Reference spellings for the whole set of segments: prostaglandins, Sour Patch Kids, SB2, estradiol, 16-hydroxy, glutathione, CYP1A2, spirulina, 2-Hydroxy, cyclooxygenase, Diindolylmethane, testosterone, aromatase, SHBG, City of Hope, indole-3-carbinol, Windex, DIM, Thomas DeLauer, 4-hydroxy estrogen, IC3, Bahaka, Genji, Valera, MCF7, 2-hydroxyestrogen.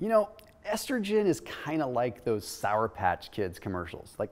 You know, estrogen is kind of like those Sour Patch Kids commercials. Like,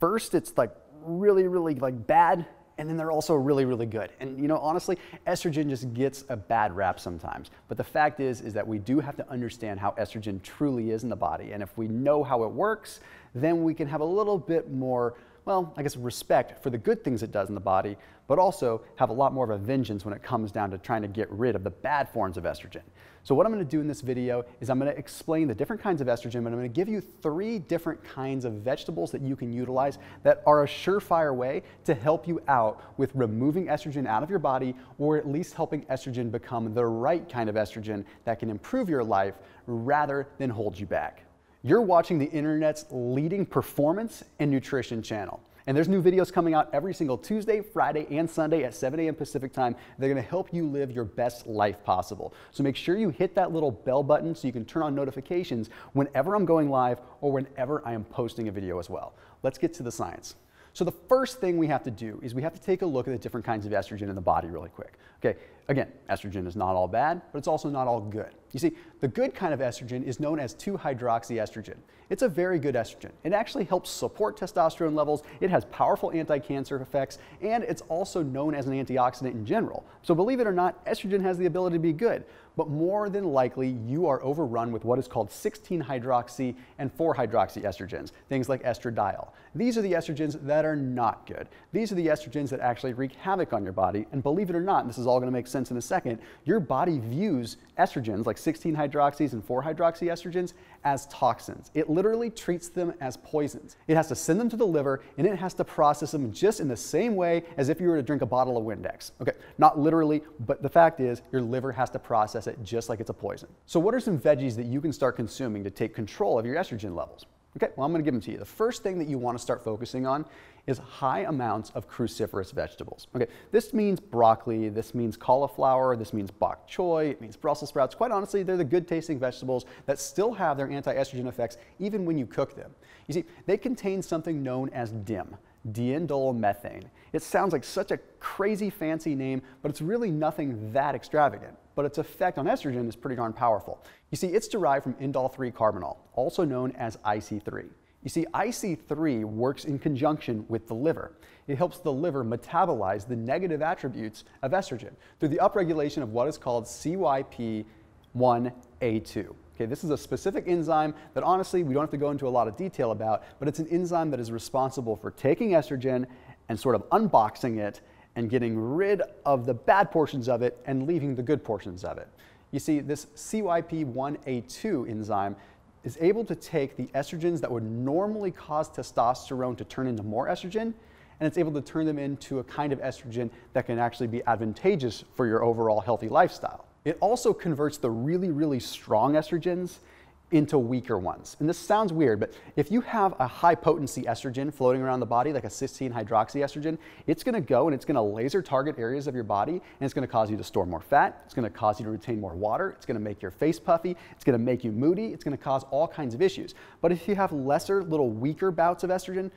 first it's like really like bad, and then they're also really good. And you know, honestly, estrogen just gets a bad rap sometimes. But the fact is that we do have to understand how estrogen truly is in the body. And if we know how it works, then we can have a little bit more, well, I guess respect for the good things it does in the body, but also have a lot more of a vengeance when it comes down to trying to get rid of the bad forms of estrogen. So what I'm gonna do in this video is I'm gonna explain the different kinds of estrogen, but I'm gonna give you 3 different kinds of vegetables that you can utilize that are a surefire way to help you out with removing estrogen out of your body, or at least helping estrogen become the right kind of estrogen that can improve your life rather than hold you back. You're watching the internet's leading performance and nutrition channel. And there's new videos coming out every single Tuesday, Friday, and Sunday at 7 a.m. Pacific time. They're gonna help you live your best life possible. So make sure you hit that little bell button so you can turn on notifications whenever I'm going live or whenever I am posting a video as well. Let's get to the science. So the first thing we have to do is we have to take a look at the different kinds of estrogen in the body really quick. Okay, again, estrogen is not all bad, but it's also not all good. You see, the good kind of estrogen is known as 2-hydroxyestrogen. It's a very good estrogen. It actually helps support testosterone levels, it has powerful anti-cancer effects, and it's also known as an antioxidant in general. So believe it or not, estrogen has the ability to be good, but more than likely you are overrun with what is called 16-hydroxy and 4-hydroxy estrogens, things like estradiol. These are the estrogens that are not good. These are the estrogens that actually wreak havoc on your body, and believe it or not, and this is all gonna make sense in a second, your body views estrogens like 16-hydroxys and 4-hydroxyestrogens as toxins. It literally treats them as poisons. It has to send them to the liver and it has to process them just in the same way as if you were to drink a bottle of Windex. Okay, not literally, but the fact is your liver has to process it just like it's a poison. So what are some veggies that you can start consuming to take control of your estrogen levels? Okay, well I'm gonna give them to you. The first thing that you wanna start focusing on is high amounts of cruciferous vegetables. Okay, this means broccoli, this means cauliflower, this means bok choy, it means Brussels sprouts. Quite honestly, they're the good tasting vegetables that still have their anti-estrogen effects even when you cook them. You see, they contain something known as DIM, Diindolylmethane. It sounds like such a crazy fancy name, but it's really nothing that extravagant. But its effect on estrogen is pretty darn powerful. You see, it's derived from indole-3-carbinol, also known as IC3. You see, IC3 works in conjunction with the liver. It helps the liver metabolize the negative attributes of estrogen through the upregulation of what is called CYP1A2. Okay, this is a specific enzyme that honestly we don't have to go into a lot of detail about, but it's an enzyme that is responsible for taking estrogen and sort of unboxing it and getting rid of the bad portions of it and leaving the good portions of it. You see, this CYP1A2 enzyme is able to take the estrogens that would normally cause testosterone to turn into more estrogen, and it's able to turn them into a kind of estrogen that can actually be advantageous for your overall healthy lifestyle. It also converts the really strong estrogens into weaker ones. And this sounds weird, but if you have a high potency estrogen floating around the body, like a 16-hydroxyestrogen, it's gonna go and it's gonna laser target areas of your body, and it's gonna cause you to store more fat, it's gonna cause you to retain more water, it's gonna make your face puffy, it's gonna make you moody, it's gonna cause all kinds of issues. But if you have lesser, little weaker bouts of estrogen,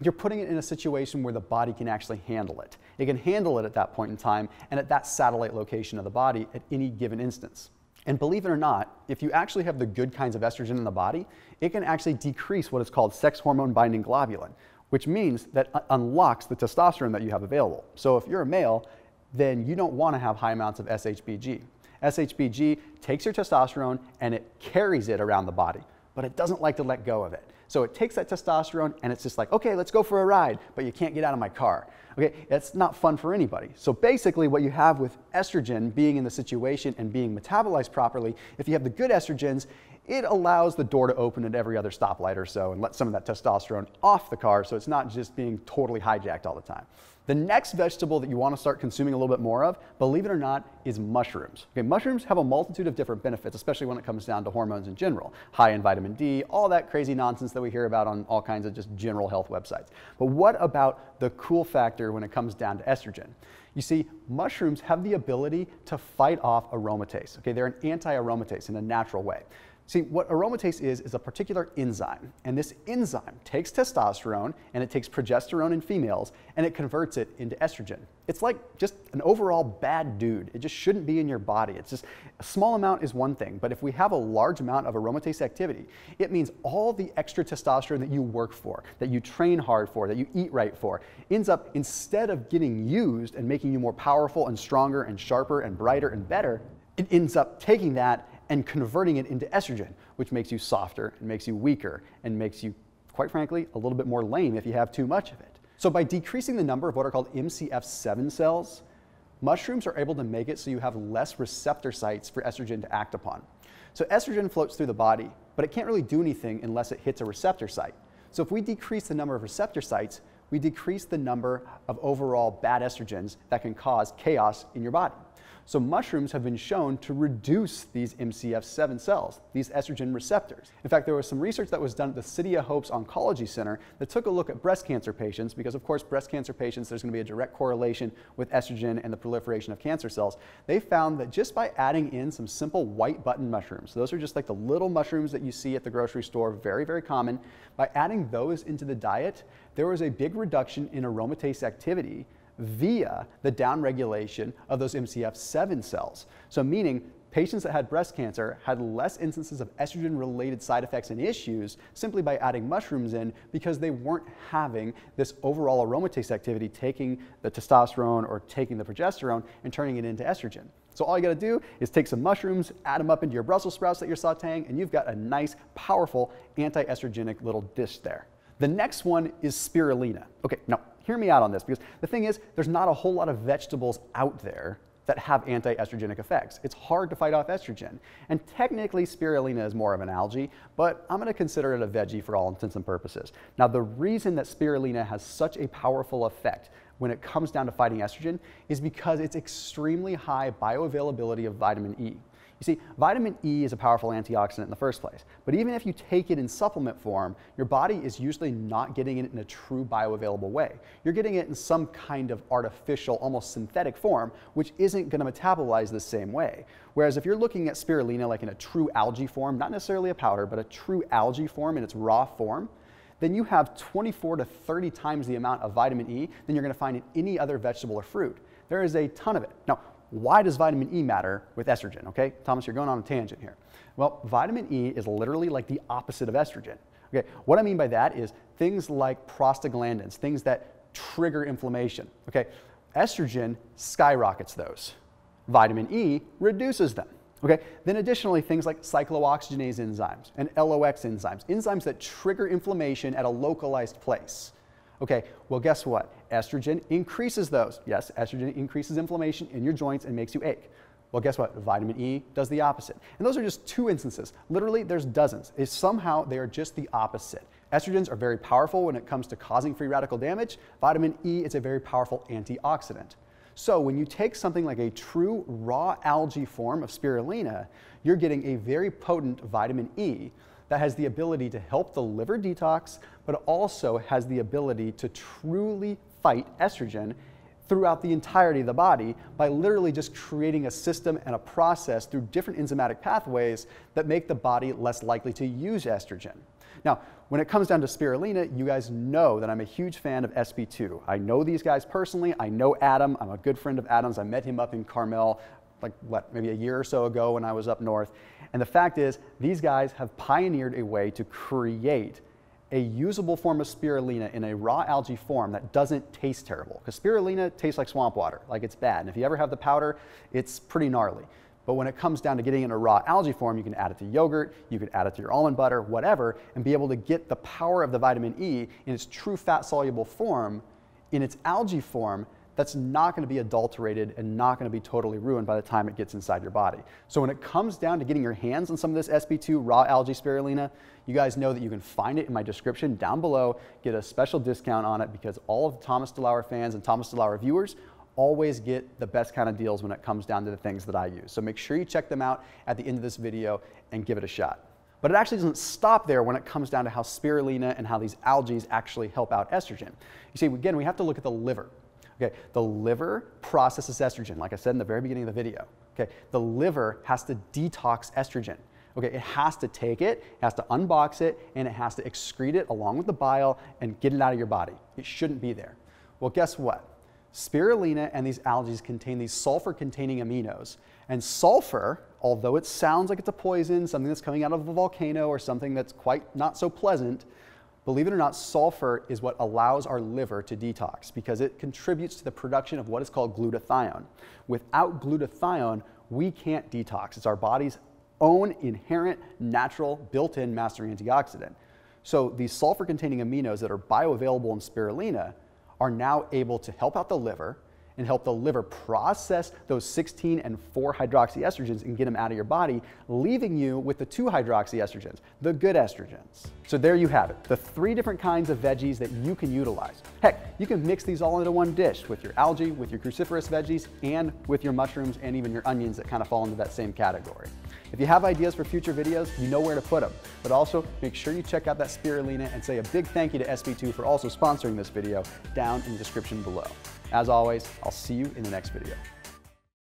you're putting it in a situation where the body can actually handle it. It can handle it at that point in time and at that satellite location of the body at any given instance. And believe it or not, if you actually have the good kinds of estrogen in the body, it can actually decrease what is called sex hormone binding globulin, which means that unlocks the testosterone that you have available. So if you're a male, then you don't want to have high amounts of SHBG. SHBG takes your testosterone and it carries it around the body, but it doesn't like to let go of it. So it takes that testosterone and it's just like, okay, let's go for a ride, but you can't get out of my car. Okay, that's not fun for anybody. So basically what you have with estrogen being in the situation and being metabolized properly, if you have the good estrogens, it allows the door to open at every other stoplight or so and let some of that testosterone off the car so it's not just being totally hijacked all the time. The next vegetable that you want to start consuming a little bit more of, believe it or not, is mushrooms. Okay, mushrooms have a multitude of different benefits, especially when it comes down to hormones in general. High in vitamin D, all that crazy nonsense that we hear about on all kinds of just general health websites. But what about the cool factor when it comes down to estrogen? You see, mushrooms have the ability to fight off aromatase. Okay, they're an anti-aromatase in a natural way. See, what aromatase is a particular enzyme, and this enzyme takes testosterone and it takes progesterone in females and it converts it into estrogen. It's like just an overall bad dude. It just shouldn't be in your body. It's just a small amount is one thing, but if we have a large amount of aromatase activity, it means all the extra testosterone that you work for, that you train hard for, that you eat right for, ends up, instead of getting used and making you more powerful and stronger and sharper and brighter and better, it ends up taking that and converting it into estrogen, which makes you softer and makes you weaker and makes you, quite frankly, a little bit more lame if you have too much of it. So by decreasing the number of what are called MCF7 cells, mushrooms are able to make it so you have less receptor sites for estrogen to act upon. So estrogen floats through the body, but it can't really do anything unless it hits a receptor site. So if we decrease the number of receptor sites, we decrease the number of overall bad estrogens that can cause chaos in your body. So mushrooms have been shown to reduce these MCF7 cells, these estrogen receptors. In fact, there was some research that was done at the City of Hope's Oncology Center that took a look at breast cancer patients, because of course breast cancer patients, there's going to be a direct correlation with estrogen and the proliferation of cancer cells. They found that just by adding in some simple white button mushrooms, those are just like the little mushrooms that you see at the grocery store, very, very common, by adding those into the diet, there was a big reduction in aromatase activity via the downregulation of those MCF7 cells. So meaning patients that had breast cancer had less instances of estrogen-related side effects and issues simply by adding mushrooms in, because they weren't having this overall aromatase activity taking the testosterone or taking the progesterone and turning it into estrogen. So all you gotta do is take some mushrooms, add them up into your Brussels sprouts that you're sauteing, and you've got a nice, powerful, anti-estrogenic little dish there. The next one is spirulina. Okay, now, hear me out on this, because the thing is, there's not a whole lot of vegetables out there that have anti-estrogenic effects. It's hard to fight off estrogen. And technically, spirulina is more of an algae, but I'm gonna consider it a veggie for all intents and purposes. Now, the reason that spirulina has such a powerful effect when it comes down to fighting estrogen is because it's extremely high bioavailability of vitamin E. You see, vitamin E is a powerful antioxidant in the first place, but even if you take it in supplement form, your body is usually not getting it in a true bioavailable way. You're getting it in some kind of artificial, almost synthetic form, which isn't going to metabolize the same way. Whereas if you're looking at spirulina like in a true algae form, not necessarily a powder, but a true algae form in its raw form, then you have 24 to 30 times the amount of vitamin E than you're going to find in any other vegetable or fruit. There is a ton of it. Now, why does vitamin E matter with estrogen? Okay, Thomas, you're going on a tangent here. Well, vitamin E is literally like the opposite of estrogen. Okay, what I mean by that is things like prostaglandins, things that trigger inflammation. Okay, estrogen skyrockets those. Vitamin E reduces them. Okay, then additionally, things like cyclooxygenase enzymes and LOX enzymes, enzymes that trigger inflammation at a localized place. Okay, well, guess what? Estrogen increases those. Yes, estrogen increases inflammation in your joints and makes you ache. Well, guess what? Vitamin E does the opposite. And those are just two instances. Literally, there's dozens. It's somehow they are just the opposite. Estrogens are very powerful when it comes to causing free radical damage. Vitamin E is a very powerful antioxidant. So when you take something like a true raw algae form of spirulina, you're getting a very potent vitamin E that has the ability to help the liver detox, but also has the ability to truly fight estrogen throughout the entirety of the body by literally just creating a system and a process through different enzymatic pathways that make the body less likely to use estrogen. Now, when it comes down to spirulina, you guys know that I'm a huge fan of SB2. I know these guys personally. I know Adam. I'm a good friend of Adam's. I met him up in Carmel, like what, maybe a year or so ago when I was up north. And the fact is, these guys have pioneered a way to create a usable form of spirulina in a raw algae form that doesn't taste terrible. Because spirulina tastes like swamp water, like it's bad. And if you ever have the powder, it's pretty gnarly. But when it comes down to getting in a raw algae form, you can add it to yogurt, you can add it to your almond butter, whatever, and be able to get the power of the vitamin E in its true fat-soluble form, in its algae form, that's not going to be adulterated and not going to be totally ruined by the time it gets inside your body. So when it comes down to getting your hands on some of this SB2 raw algae spirulina, you guys know that you can find it in my description down below, get a special discount on it, because all of the Thomas DeLauer fans and Thomas DeLauer viewers always get the best kind of deals when it comes down to the things that I use. So make sure you check them out at the end of this video and give it a shot. But it actually doesn't stop there when it comes down to how spirulina and how these algae actually help out estrogen. You see, again, we have to look at the liver. Okay, the liver processes estrogen, like I said in the very beginning of the video. Okay, the liver has to detox estrogen. Okay, it has to take it, it has to unbox it, and it has to excrete it along with the bile and get it out of your body. It shouldn't be there. Well, guess what? Spirulina and these algae contain these sulfur-containing aminos. And sulfur, although it sounds like it's a poison, something that's coming out of a volcano or something that's quite not so pleasant, believe it or not, sulfur is what allows our liver to detox because it contributes to the production of what is called glutathione. Without glutathione, we can't detox. It's our body's own inherent, natural, built-in master antioxidant. So these sulfur-containing aminos that are bioavailable in spirulina are now able to help out the liver and help the liver process those 16 and 4-hydroxy estrogens and get them out of your body, leaving you with the 2-hydroxy estrogens, the good estrogens. So there you have it, the 3 different kinds of veggies that you can utilize. Heck, you can mix these all into one dish with your algae, with your cruciferous veggies, and with your mushrooms and even your onions that kind of fall into that same category. If you have ideas for future videos, you know where to put them, but also make sure you check out that spirulina and say a big thank you to SB2 for also sponsoring this video down in the description below. As always, I'll see you in the next video.